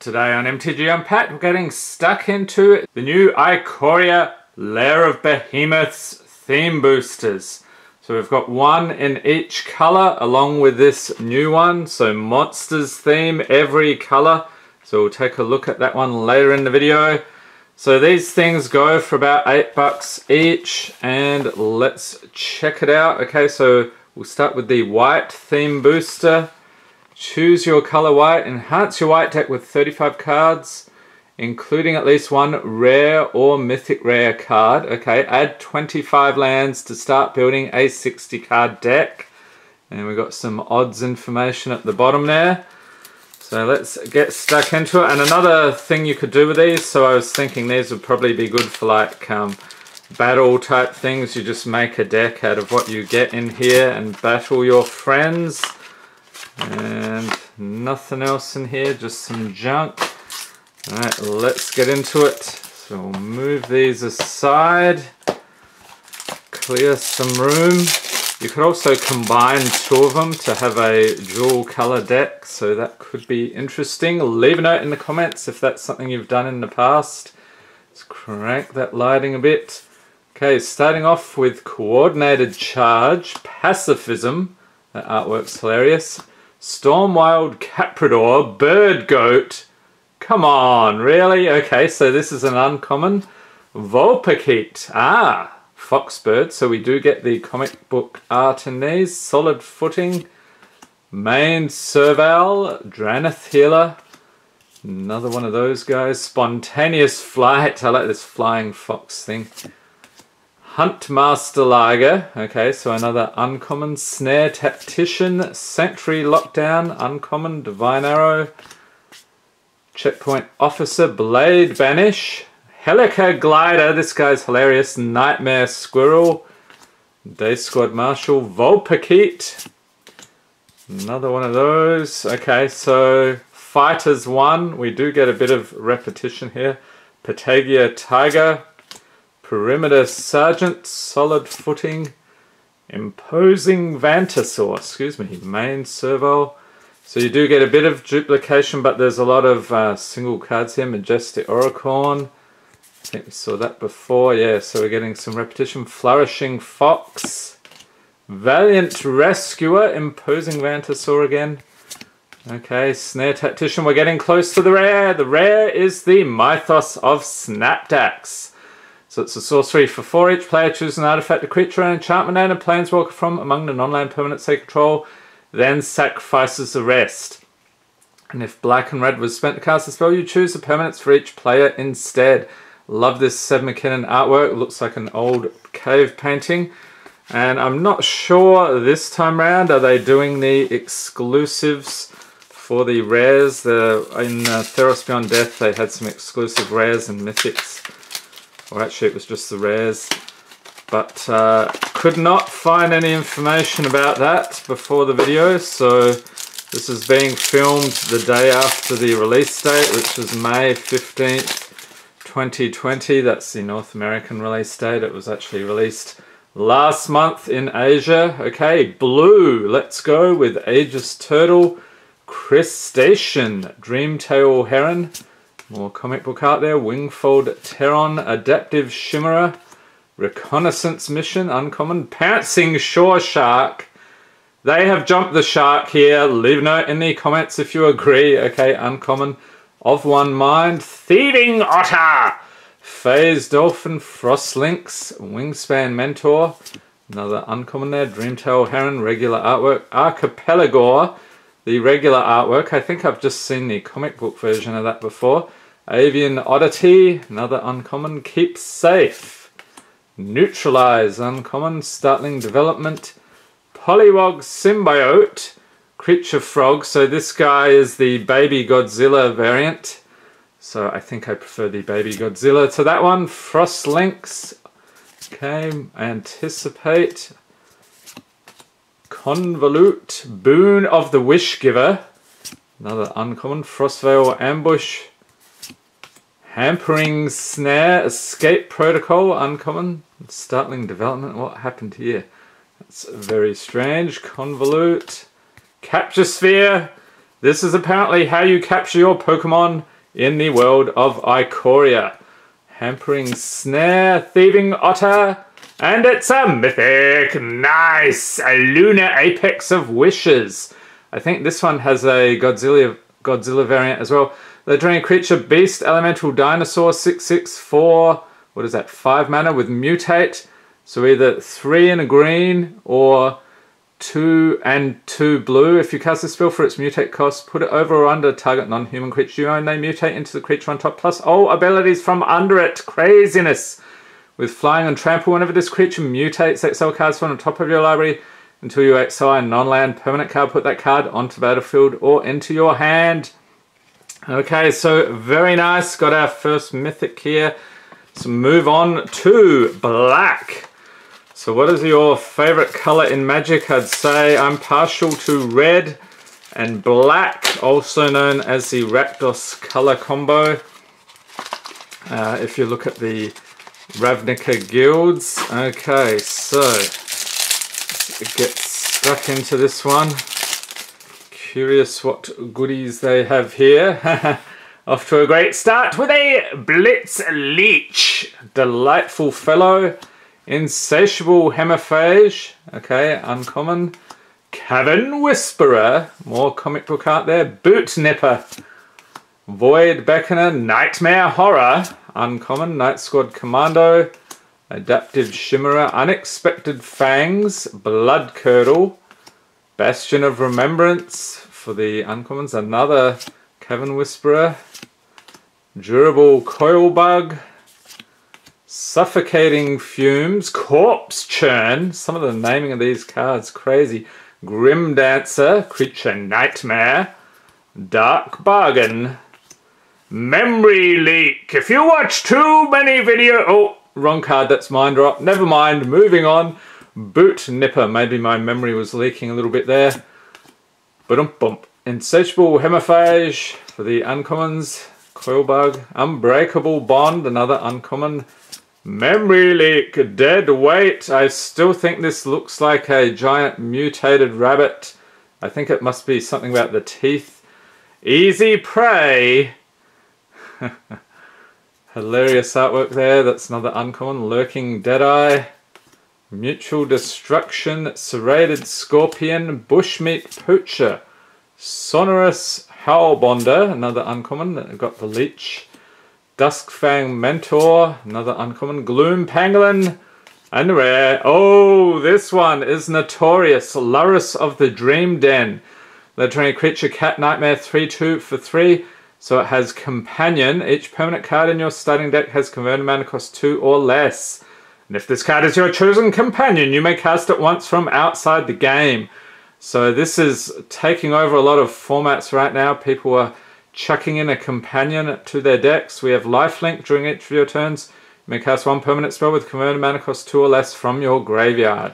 Today on MTG Unpacked, we're getting stuck into the new Ikoria Lair of Behemoths theme boosters. So we've got one in each color along with this new one. So monsters theme, every color. So we'll take a look at that one later in the video. So these things go for about $8 each, and let's check it out. Okay, so we'll start with the white theme booster. Choose your color white, enhance your white deck with 35 cards, including at least one rare or mythic rare card. Okay, add 25 lands to start building a 60 card deck. And we've got some odds information at the bottom there. So let's get stuck into it. And another thing you could do with these, so I was thinking these would probably be good for like battle type things. You just make a deck out of what you get in here and battle your friends. And nothing else in here, just some junk. All right, let's get into it. So we'll move these aside, clear some room. You could also combine two of them to have a dual color deck, so that could be interesting. Leave a note in the comments if that's something you've done in the past. Let's crank that lighting a bit. Okay, starting off with Coordinated Charge, Pacifism, that artwork's hilarious. Stormwild Capridor, Bird Goat, come on, really? Okay, so this is an uncommon. Vulpikeet, Foxbird, so we do get the comic book art in these. Solid Footing, Mane Serval, Drannith Healer, another one of those guys. Spontaneous Flight, I like this flying fox thing. Huntmaster Liger, okay, so another uncommon. Snare Tactician, Sanctuary Lockdown, uncommon. Divine Arrow, Checkpoint Officer, Blade Banish, Helica Glider, this guy's hilarious. Nightmare Squirrel, Day Squad Marshal, Vulpikeet, another one of those. Okay, so Fighters 1, we do get a bit of repetition here. Patagia Tiger, Perimeter Sergeant, Solid Footing, Imposing Vantasaur, excuse me, Mane Serval. So you do get a bit of duplication, but there's a lot of single cards here. Majestic Oricorn, I think we saw that before, yeah, so we're getting some repetition. Flourishing Fox, Valiant Rescuer, Imposing Vantasaur again. Okay, Snare Tactician, we're getting close to the rare. The rare is the Mythos of Snapdax. So it's a sorcery for 4. Each player chooses an artifact, a creature, an enchantment, and a planeswalker from among the non-land permanents they control, then sacrifices the rest. And if black and red was spent to cast a spell, you choose the permanents for each player instead. Love this Seb McKinnon artwork, it looks like an old cave painting. And I'm not sure this time round, are they doing the exclusives for the rares? In Theros Beyond Death they had some exclusive rares and mythics. Or actually it was just the rares. But could not find any information about that before the video. So this is being filmed the day after the release date, which was May 15th. 2020, that's the North American release date. It was actually released last month in Asia. Okay, blue, let's go with Aegis Turtle, Crustacean, Dreamtail Heron, more comic book art there. Wingfold Terron, Adaptive Shimmerer, Reconnaissance Mission, uncommon. Pouncing Shore Shark, they have jumped the shark here. Leave a note in the comments if you agree. Okay, uncommon. Of One Mind, Thieving Otter, Phase Dolphin, Frost Lynx, Wingspan Mentor, another uncommon there. Dreamtail Heron, regular artwork. Archipelagor, the regular artwork. I think I've just seen the comic book version of that before. Avian Oddity, another uncommon. Keep Safe, Neutralize, uncommon. Startling Development, Polywog Symbiote, Creature Frog, so this guy is the Baby Godzilla variant. So I think I prefer the Baby Godzilla to that one. Frost Lynx, okay, Anticipate, Convolute, Boon of the Wishgiver, another uncommon. Frostvale Ambush, Hampering Snare, Escape Protocol, uncommon. Startling Development, what happened here? That's very strange. Convolute, Capture Sphere, This is apparently how you capture your Pokemon in the world of Ikoria. Hampering Snare, Thieving Otter, and it's a mythic! Nice! A Lunar Apex of Wishes. I think this one has a Godzilla variant as well. Legendary creature, beast, elemental dinosaur, 6/6/4. What is that? 5 mana with mutate. So either 3 and a green or 2 and 2 blue. If you cast a spell for its mutate cost, put it over or under target non-human creature you own. They mutate into the creature on top, plus all abilities from under it. Craziness! With flying and trample, whenever this creature mutates, exile cards from the top of your library until you exile a non-land permanent card. Put that card onto the battlefield or into your hand. Okay, so very nice. Got our first mythic here. Let's move on to black. So what is your favorite color in Magic? I'd say I'm partial to red and black, also known as the Rakdos color combo. If you look at the Ravnica guilds. Okay, so let's get stuck into this one. Curious what goodies they have here. Off to a great start with a Blitz Leech. Delightful fellow. Insatiable Hemophage, okay, uncommon. Cavern Whisperer, more comic book art there. Boot Nipper, Void Beckoner, Nightmare Horror, uncommon. Night Squad Commando, Adaptive Shimmerer, Unexpected Fangs, Blood Curdle, Bastion of Remembrance for the uncommons. Another Cavern Whisperer, Durable Coil Bug. Suffocating Fumes, Corpse Churn, some of the naming of these cards, crazy. Grim Dancer, Creature Nightmare, Dark Bargain, Memory Leak. If you watch too many video, oh, wrong card, that's Mind Drop, never mind, moving on. Boot Nipper, maybe my memory was leaking a little bit there. Ba-dum-bump. Insatiable Hemophage for the uncommons, Coilbug, Unbreakable Bond, another uncommon. Memory Leak, Dead Weight. I still think this looks like a giant mutated rabbit. I think it must be something about the teeth. Easy Prey. Hilarious artwork there. That's another uncommon. Lurking Deadeye. Mutual Destruction. Serrated Scorpion. Bushmeat Poacher. Sonorous Howlbonder. Another uncommon. I've got the leech. Duskfang Mentor, another uncommon. Gloom Pangolin, and rare. Oh, this one is notorious. Lurrus of the Dream Den. Legendary creature, Cat Nightmare, 3/2 for 3. So it has Companion. Each permanent card in your starting deck has converted mana cost 2 or less. And if this card is your chosen companion, you may cast it once from outside the game. So this is taking over a lot of formats right now. People are chucking in a companion to their decks. We have lifelink during each of your turns. You may cast one permanent spell with converted mana cost 2 or less from your graveyard.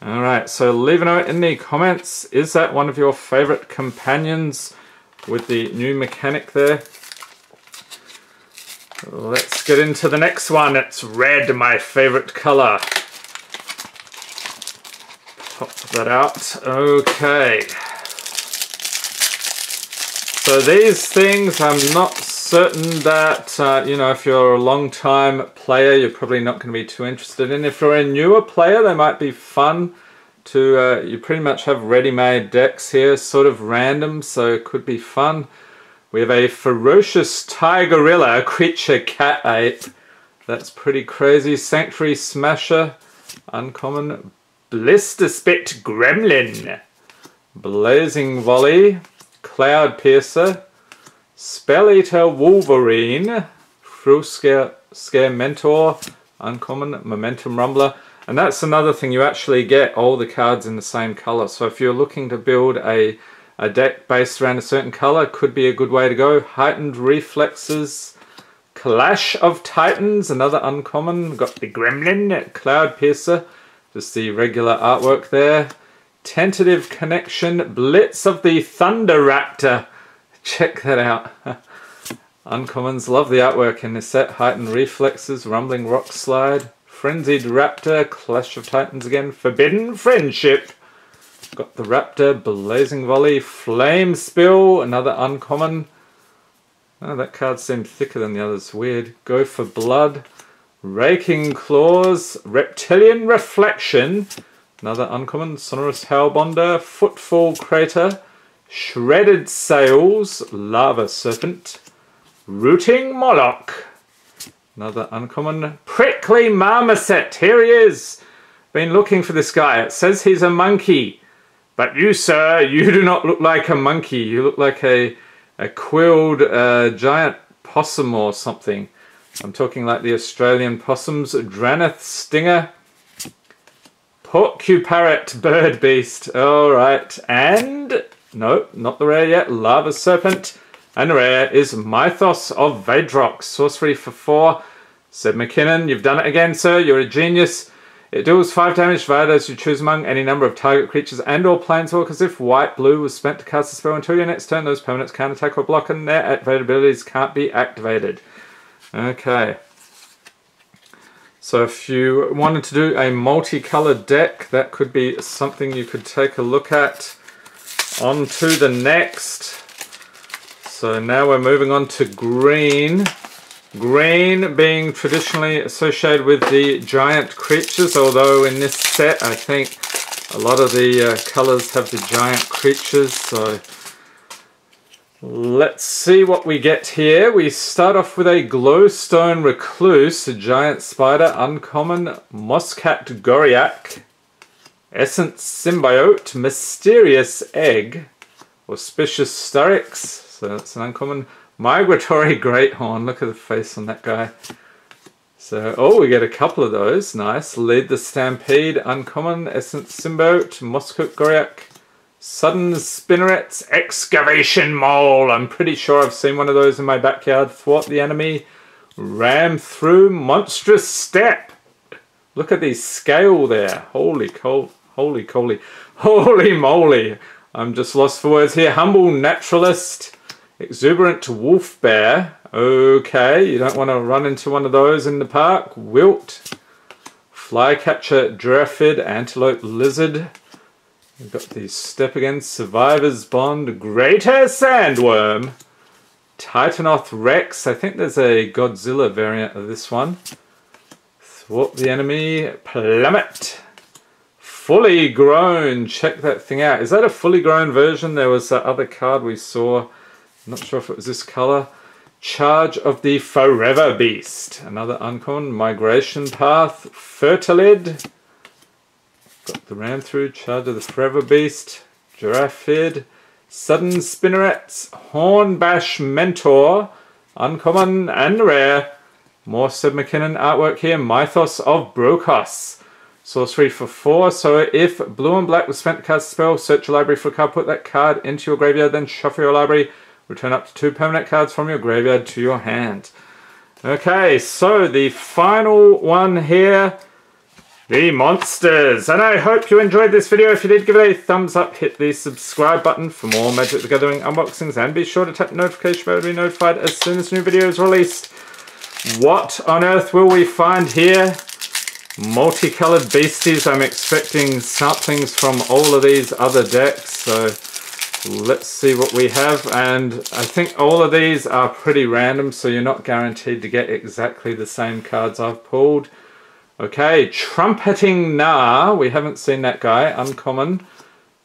Alright, so leave a note in the comments. Is that one of your favourite companions with the new mechanic there? Let's get into the next one. It's red, my favourite colour. Pop that out. Okay. So these things, I'm not certain that, you know, if you're a long-time player, you're probably not going to be too interested in. If you're a newer player, they might be fun to, you pretty much have ready-made decks here, sort of random, so it could be fun. We have a Ferocious Tigerilla, Creature Cat Ape. That's pretty crazy. Sanctuary Smasher, uncommon. Blister Spit Gremlin, Blazing Volley. Cloud Piercer, Spell Eater Wolverine, Frill Scare Mentor, uncommon. Momentum Rumbler. And that's another thing, you actually get all the cards in the same colour. So if you're looking to build a deck based around a certain colour, could be a good way to go. Heightened Reflexes, Clash of Titans, another uncommon. We've got the Gremlin, Cloud Piercer, just the regular artwork there. Tentative Connection, Blitz of the Thunder Raptor. Check that out. Uncommons, love the artwork in this set. Heightened Reflexes, Rumbling Rock Slide, Frenzied Raptor, Clash of Titans again, Forbidden Friendship, Got the Raptor, Blazing Volley, Flame Spill, another uncommon. Oh, that card seemed thicker than the others. Weird. Go for Blood, Raking Claws, Reptilian Reflection, another uncommon. Sonorous Hellbonder, Footfall Crater, Shredded Sails, Lava Serpent, Rooting Moloch, another uncommon. Prickly Marmoset, here he is. Been looking for this guy. It says he's a monkey. But you, sir, you do not look like a monkey. You look like a quilled giant possum or something. I'm talking like the Australian possums. Drannith Stinger. Porcuparrot Bird Beast. Alright. And... no, not the rare yet. Lava Serpent. And the rare is Mythos of Vaedrox. Sorcery for 4. Seb McKinnon, you've done it again, sir. You're a genius. It deals 5 damage via those you choose among any number of target creatures and or planeswalkers. If white, blue was spent to cast a spell until your next turn, those permanents can't attack or block and their activated abilities can't be activated. Okay. So if you wanted to do a multicolored deck, that could be something you could take a look at. On to the next. So now we're moving on to green. Green being traditionally associated with the giant creatures, although in this set I think a lot of the colours have the giant creatures. So let's see what we get here. We start off with a Glowstone Recluse, a giant spider, uncommon. Mosscat Goriak, Essence Symbiote, Mysterious Egg, Auspicious Styrax, so that's an uncommon. Migratory Greathorn, look at the face on that guy. So, oh, we get a couple of those, nice. Lead the Stampede, uncommon. Essence Symbiote, Mosscat Goriak, Sudden Spinnerets, Excavation Mole. I'm pretty sure I've seen one of those in my backyard. Thwart the enemy, ram through, Monstrous Step. Look at the scale there. Holy cow, holy coly, holy moly. I'm just lost for words here. Humble Naturalist, Exuberant Wolf Bear, okay, you don't want to run into one of those in the park. Wilt, Flycatcher Giraffid, Antelope Lizard, we've got the step again, Survivor's Bond, Greater Sandworm, Titanoth Rex, I think there's a Godzilla variant of this one. Thwart the enemy, Plummet, Fully Grown, check that thing out. Is that a fully grown version? There was that other card we saw. Not sure if it was this color. Charge of the Forever Beast, another uncommon. Migration Path, Fertilid, got the ram through. Charge of the Forever Beast, Giraffid, Sudden Spinnerets, Hornbash Mentor, uncommon and rare. More Seb McKinnon artwork here. Mythos of Brokos, sorcery for 4. So if blue and black was spent to cast a spell, search your library for a card, put that card into your graveyard, then shuffle your library. Return up to 2 permanent cards from your graveyard to your hand. Okay, so the final one here, the monsters. And I hope you enjoyed this video. If you did, give it a thumbs up, hit the subscribe button for more Magic the Gathering unboxings, and be sure to tap the notification bell to be notified as soon as new video is released. What on earth will we find here? Multicolored beasties. I'm expecting samplings from all of these other decks, so... let's see what we have, and I think all of these are pretty random, so you're not guaranteed to get exactly the same cards I've pulled. Okay, Trumpeting Gnar, we haven't seen that guy, uncommon.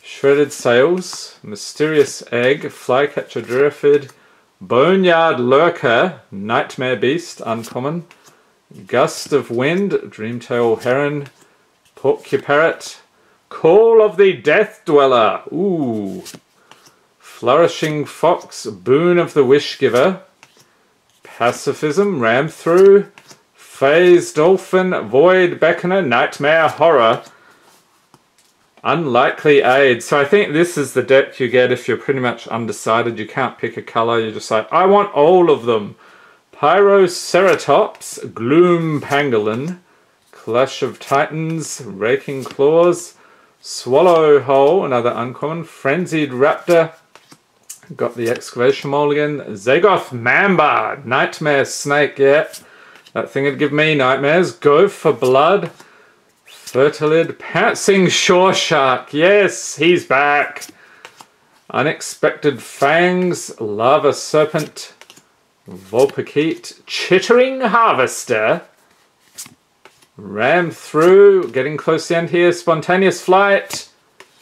Shredded Sails, Mysterious Egg, Flycatcher Giraffid, Boneyard Lurker, Nightmare Beast, uncommon. Gust of Wind, Dreamtail Heron, Porcuparrot, Call of the Death Dweller, ooh. Flourishing Fox, Boon of the Wishgiver, Pacifism, ram through, Phase Dolphin, Void Beckoner, Nightmare Horror, Unlikely Aid. So I think this is the deck you get if you're pretty much undecided. You can't pick a colour, you're just like, I want all of them. Pyroceratops, Gloom Pangolin, Clash of Titans, Raking Claws, Swallow Hole, another uncommon. Frenzied Raptor, got the Excavation Mole again. Zagoth Mamba, Nightmare Snake, yeah. That thing would give me nightmares. Go for Blood. Fertilid, Pouncing Shore Shark. Yes, he's back. Unexpected Fangs, Lava Serpent, Vulpikeet, Chittering Harvester. Ram through, getting close to the end here. Spontaneous Flight.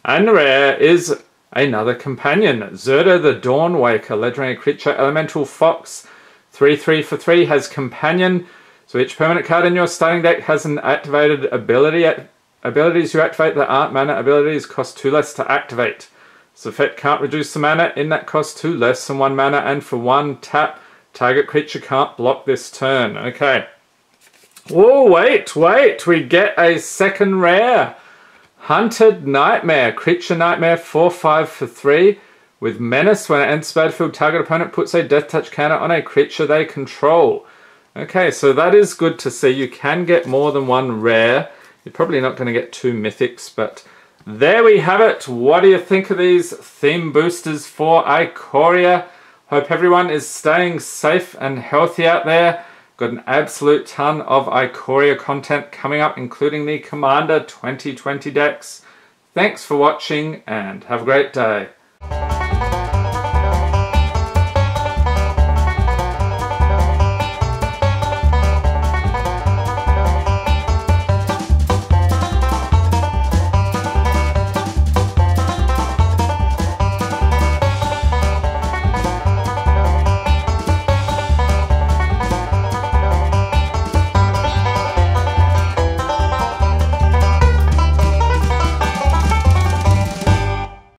And rare is another companion. Zerda the Dawnwaker, legendary creature, elemental fox. 3/3 for 3 has companion. So each permanent card in your starting deck has an activated ability. Abilities you activate that aren't mana abilities cost 2 less to activate. This effect can't reduce the mana in that cost 2 less than 1 mana, and for 1 tap, target creature can't block this turn. Okay. Oh, wait, we get a second rare. Hunted Nightmare, creature nightmare, 4/5 for 3. With menace, when it enters the battlefield, target opponent puts a death touch counter on a creature they control. Okay, so that is good to see. You can get more than one rare. You're probably not going to get 2 mythics, but there we have it. What do you think of these theme boosters for Ikoria? Hope everyone is staying safe and healthy out there. Got an absolute ton of Ikoria content coming up, including the Commander 2020 decks. Thanks for watching and have a great day.